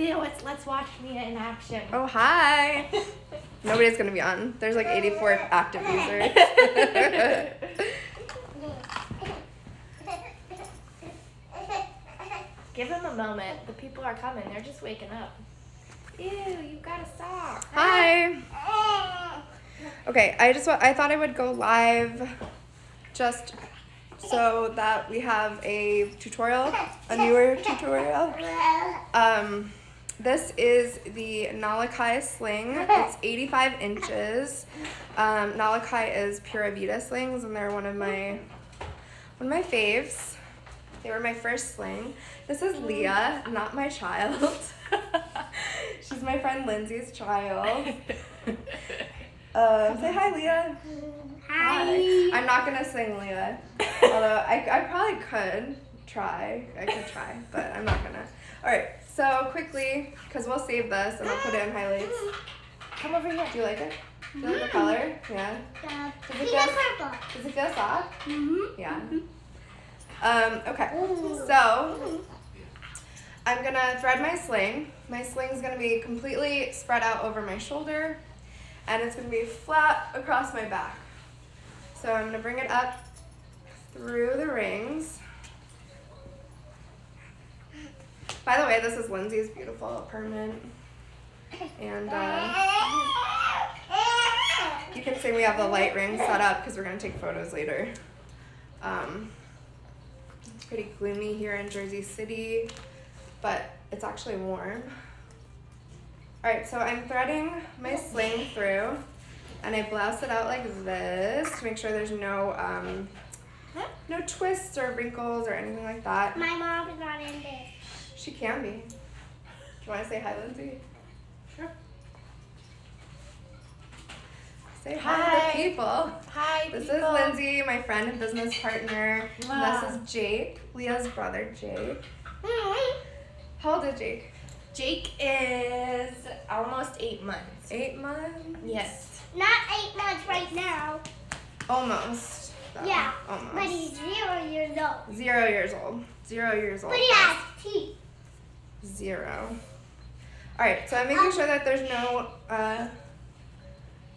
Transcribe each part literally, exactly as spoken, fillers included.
Vida, let's, let's watch Mina in action. Oh, hi. Nobody's going to be on. There's like eighty-four active users. Give them a moment. The people are coming. They're just waking up. Ew, you got a sock. Hi. Hi. Okay, I just I thought I would go live just so that we have a tutorial, a newer tutorial. Um, this is the Nalakai sling. It's eighty-five inches. Um, Nalakai is Pura Vida slings, and they're one of my one of my faves. They were my first sling. This is Leah, not my child. She's my friend Lindsay's child. Uh, say hi, Leah. Hi. hi. I'm not gonna sing Leah, although I, I probably could try. I could try, but I'm not gonna. All right, so quickly, because we'll save this and I'll put it in highlights. Come over here. Do you like it? Do you like the color? Yeah. Does it feel purple? Does it feel soft? Mm-hmm. Yeah. Mm-hmm. Um, okay, so I'm gonna thread my sling. My sling's gonna be completely spread out over my shoulder, and it's gonna be flat across my back. So I'm gonna bring it up through the rings. By the way, this is Lindsay's beautiful permanent, and uh, you can see we have the light ring set up because we're gonna take photos later. Um, It's pretty gloomy here in Jersey City, but it's actually warm. All right, so I'm threading my sling through, and I blouse it out like this to make sure there's no um, no twists or wrinkles or anything like that. My mom is not in this. She can be. Do you want to say hi, Lindsay? Sure. Say hi, hi to the people. Hi, This people. is Lindsay, my friend and business partner. Wow. And this is Jake, Leah's brother, Jake. Mm-hmm. How old is Jake? Jake is almost eight months. Eight months? Yes. Not eight months right now. Almost. Though. Yeah, almost. But he's zero years old. Zero years old. Zero years old. But he has teeth. Zero. All right, so I'm making um, sure that there's no... Uh,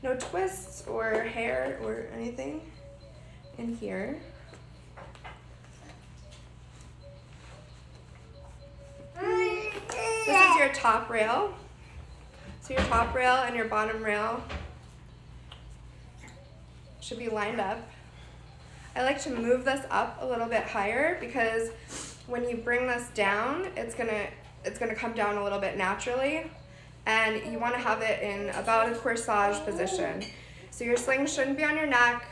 No twists or hair or anything in here. This is your top rail. So your top rail and your bottom rail should be lined up. I like to move this up a little bit higher because when you bring this down, it's gonna it's gonna come down a little bit naturally. And you want to have it in about a corsage position. So your sling shouldn't be on your neck,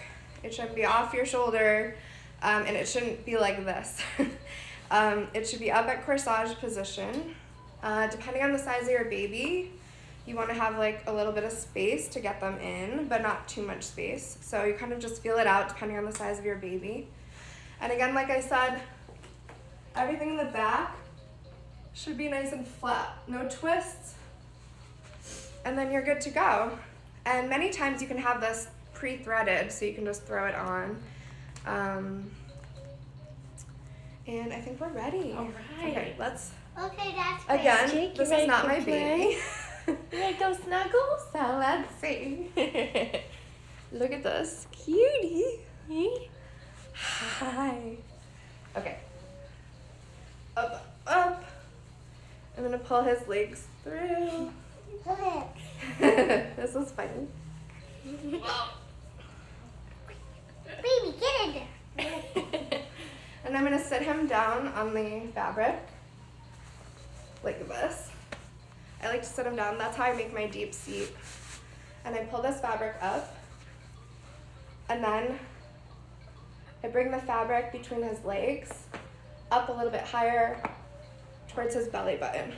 it shouldn't be off your shoulder, um, and it shouldn't be like this. um, it should be up at corsage position. Uh, depending on the size of your baby, you want to have like a little bit of space to get them in, but not too much space. So you kind of just feel it out depending on the size of your baby. And again, like I said, everything in the back should be nice and flat, no twists. And then you're good to go. And many times you can have this pre-threaded, so you can just throw it on. Um, and I think we're ready. All right. Okay, let's. Okay, that's great. Again, Jake, this is not my baby. You ready to go snuggle? So let's see. Look at this. Cutie. Hi. Okay. Up, up. I'm going to pull his legs through. This is funny. Baby, get in there. And I'm going to sit him down on the fabric like this. I like to sit him down. That's how I make my deep seat. And I pull this fabric up, and then I bring the fabric between his legs up a little bit higher towards his belly button.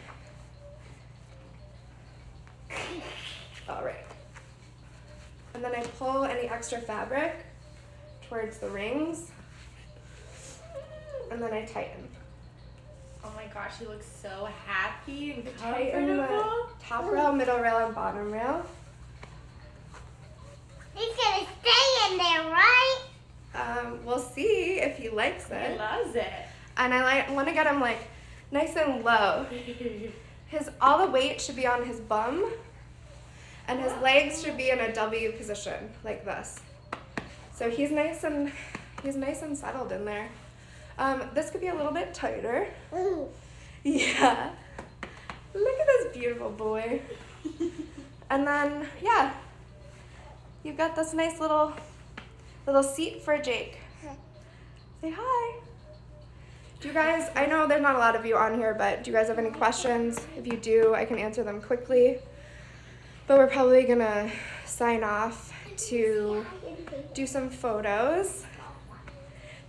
All right, and then I pull any extra fabric towards the rings, and then I tighten. Oh my gosh, he looks so happy and comfortable. Top rail, middle rail, and bottom rail. He's gonna stay in there, right? Um, we'll see if he likes it. He loves it. And I like want to get him like nice and low. His, all the weight should be on his bum, and his legs should be in a W position, like this. So he's nice and, he's nice and settled in there. Um, this could be a little bit tighter. Yeah. Look at this beautiful boy. And then, yeah, you've got this nice little, little seat for Jake. Say hi. Do you guys, I know there's not a lot of you on here, but do you guys have any questions? If you do, I can answer them quickly. But we're probably gonna sign off to do some photos.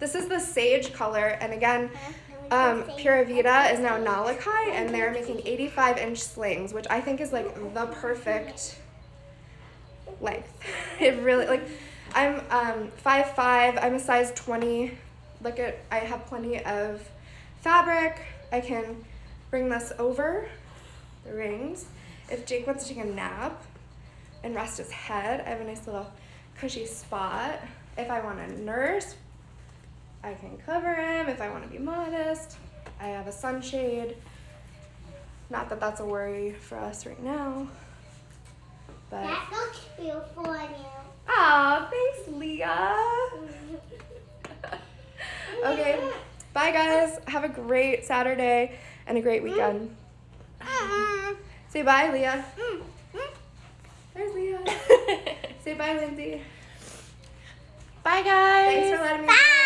This is the sage color, and again, um, Pura Vida is now Nalakai, and they're making eighty-five inch slings, which I think is like the perfect length. It really, like, I'm um, five five, I'm a size twenty. Look at, I have plenty of fabric. I can bring this over the rings. If Jake wants to take a nap and rest his head, I have a nice little cushy spot. If I want to nurse, I can cover him. If I want to be modest, I have a sunshade. Not that that's a worry for us right now. But that looks beautiful on you. Aw, thanks, Leah. Okay, bye guys. Have a great Saturday and a great weekend. Mm. Say bye, Leah. Mm. There's Leah. Say bye, Lindsay. Bye guys. Thanks for letting me. Bye.